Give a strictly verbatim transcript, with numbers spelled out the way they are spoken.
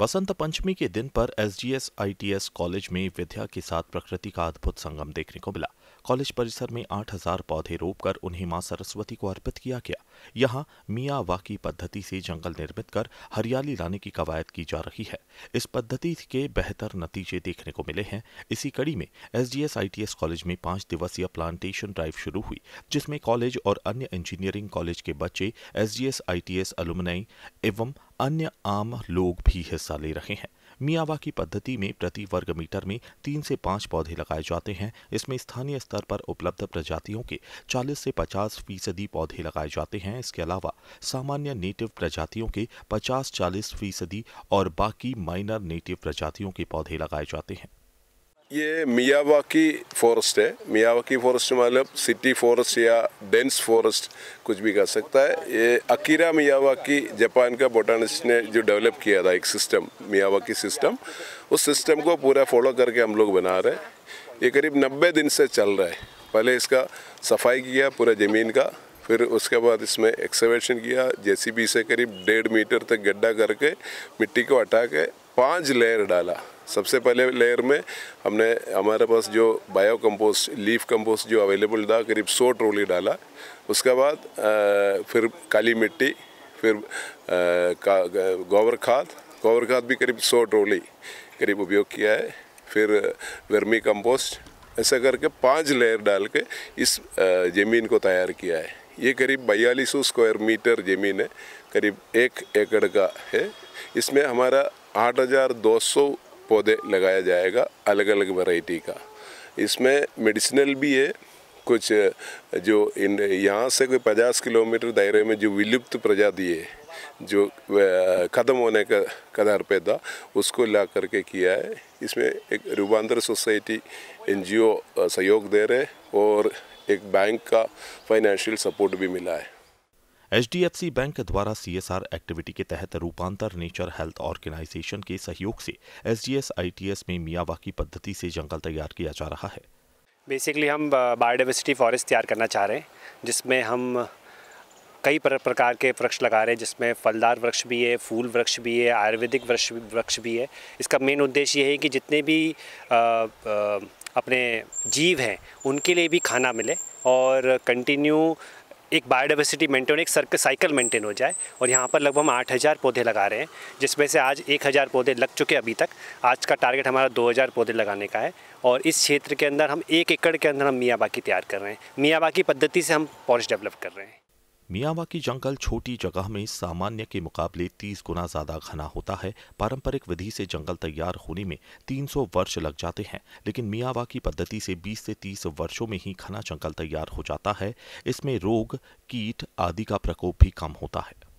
बसंत पंचमी के दिन पर S G S I T S college में विद्या के साथ प्रकृति का अद्भुत संगम देखने को मिला। कॉलेज परिसर में आठ हज़ार पौधे रोपकर उन्हें मां सरस्वती को अर्पित किया गया। यहां मियावाकी पद्धति से जंगल निर्मित कर हरियाली लाने की कवायद की जा रही है। इस पद्धति के बेहतर नतीजे देखने को मिले हैं। इसी कड़ी में S G S I T S college में पाँच दिवसीय प्लांटेशन ड्राइव शुरू हुई, जिसमें कॉलेज और अन्य इंजीनियरिंग कॉलेज के बच्चे, S G S I T S alumni एवं अन्य आम लोग भी हिस्सा ले रहे हैं। मियावाकी पद्धति में प्रति वर्ग मीटर में तीन से पाँच पौधे लगाए जाते हैं। इसमें स्थानीय स्तर पर उपलब्ध प्रजातियों के चालीस से पचास फीसदी पौधे लगाए जाते हैं। इसके अलावा सामान्य नेटिव प्रजातियों के पचास चालीस फीसदी और बाकी माइनर नेटिव प्रजातियों के पौधे लगाए जाते हैं। ये मियावाकी फॉरेस्ट है। मियावाकी फॉरेस्ट मतलब सिटी फॉरेस्ट या डेंस फॉरेस्ट कुछ भी कह सकता है। ये अकीरा मियावाकी जापान का बोटानिस्ट ने जो डेवलप किया था एक सिस्टम, मियावाकी सिस्टम, उस सिस्टम को पूरा फॉलो करके हम लोग बना रहे हैं। ये करीब नब्बे दिन से चल रहा है। पहले इसका सफाई किया पूरा ज़मीन का, फिर उसके बाद इसमें एक्सकेवेशन किया, जेसीबी से करीब डेढ़ मीटर तक गड्ढा करके मिट्टी को हटा के पाँच लेयर डाला। सबसे पहले लेयर में हमने, हमारे पास जो बायो कंपोस्ट, लीफ कंपोस्ट जो अवेलेबल था, करीब सौ ट्रोली डाला। उसके बाद फिर काली मिट्टी, फिर गोबर खाद, गोबर खाद भी करीब सौ ट्रोली करीब उपयोग किया है। फिर वर्मी कंपोस्ट, ऐसा करके पाँच लेयर डाल के इस ज़मीन को तैयार किया है। ये करीब बयालीस सौ स्क्वायर मीटर ज़मीन है, करीब एक एकड़ का है। इसमें हमारा आठ हज़ार दो सौ पौधे लगाया जाएगा अलग अलग वैरायटी का। इसमें मेडिसिनल भी है। कुछ जो इन यहाँ से कोई पचास किलोमीटर दायरे में जो विलुप्त प्रजाति है, जो ख़त्म होने का कदार पे था, उसको ला करके किया है। इसमें एक रुवांदर सोसाइटी एन जी ओ सहयोग दे रहे और एक बैंक का फाइनेंशियल सपोर्ट भी मिला है। H D F C bank द्वारा सी एस आर एक्टिविटी के तहत रूपांतर नेचर हेल्थ ऑर्गेनाइजेशन के सहयोग से S G S I T S में मियावाकी पद्धति से जंगल तैयार किया जा रहा है। बेसिकली हम बायोडाइवर्सिटी फॉरेस्ट तैयार करना चाह रहे हैं, जिसमें हम कई प्रकार के वृक्ष लगा रहे हैं, जिसमें फलदार वृक्ष भी है, फूल वृक्ष भी है, आयुर्वेदिक वृक्ष वृक्ष भी है। इसका मेन उद्देश्य ये है कि जितने भी आ, आ, अपने जीव हैं उनके लिए भी खाना मिले और कंटिन्यू एक बायोडाइवर्सिटी मेंटेन, एक सर्कल साइकिल मेंटेन हो जाए। और यहाँ पर लगभग हम आठ हज़ार पौधे लगा रहे हैं, जिसमें से आज एक हज़ार पौधे लग चुके अभी तक। आज का टारगेट हमारा दो हज़ार पौधे लगाने का है और इस क्षेत्र के अंदर हम एक एकड़ के अंदर हम मियावाकी तैयार कर रहे हैं। मियावाकी पद्धति से हम फॉरेस्ट डेवलप कर रहे हैं। मियावाकी जंगल छोटी जगह में सामान्य के मुकाबले तीस गुना ज़्यादा घना होता है। पारंपरिक विधि से जंगल तैयार होने में तीन सौ वर्ष लग जाते हैं, लेकिन मियावाकी पद्धति से बीस से तीस वर्षों में ही घना जंगल तैयार हो जाता है। इसमें रोग, कीट आदि का प्रकोप भी कम होता है।